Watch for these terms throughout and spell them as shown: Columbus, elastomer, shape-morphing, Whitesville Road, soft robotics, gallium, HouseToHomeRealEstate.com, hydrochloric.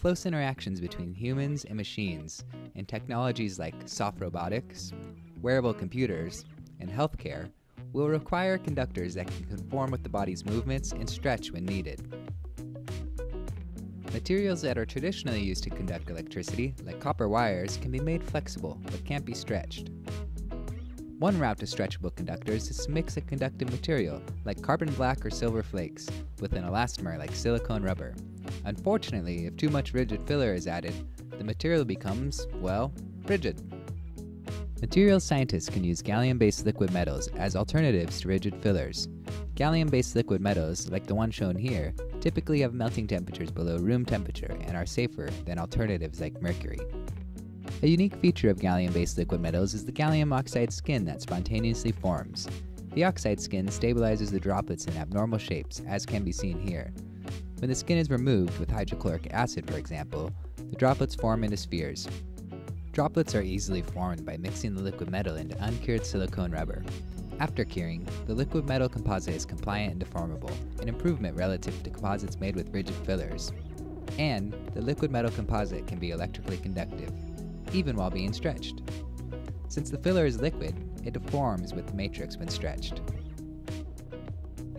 close interactions between humans and machines, and technologies like soft robotics, wearable computers, and healthcare will require conductors that can conform with the body's movements and stretch when needed. Materials that are traditionally used to conduct electricity, like copper wires, can be made flexible but can't be stretched. One route to stretchable conductors is to mix a conductive material, like carbon black or silver flakes, with an elastomer like silicone rubber. Unfortunately, if too much rigid filler is added, the material becomes, well, rigid. Materials scientists can use gallium-based liquid metals as alternatives to rigid fillers. Gallium-based liquid metals, like the one shown here, typically have melting temperatures below room temperature and are safer than alternatives like mercury. A unique feature of gallium-based liquid metals is the gallium oxide skin that spontaneously forms. The oxide skin stabilizes the droplets in abnormal shapes, as can be seen here. When the skin is removed with hydrochloric acid, for example, the droplets form into spheres. Droplets are easily formed by mixing the liquid metal into uncured silicone rubber. After curing, the liquid metal composite is compliant and deformable, an improvement relative to composites made with rigid fillers. And the liquid metal composite can be electrically conductive, even while being stretched. Since the filler is liquid, it deforms with the matrix when stretched.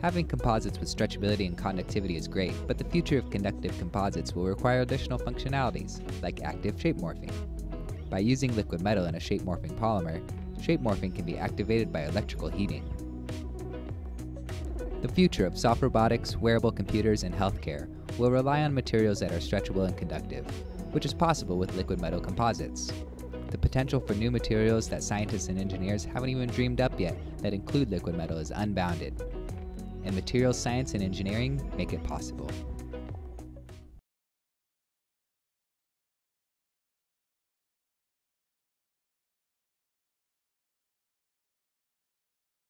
Having composites with stretchability and conductivity is great, but the future of conductive composites will require additional functionalities, like active shape morphing. By using liquid metal in a shape-morphing polymer, shape-morphing can be activated by electrical heating. The future of soft robotics, wearable computers, and healthcare will rely on materials that are stretchable and conductive, which is possible with liquid metal composites. The potential for new materials that scientists and engineers haven't even dreamed up yet that include liquid metal is unbounded, and materials science and engineering make it possible.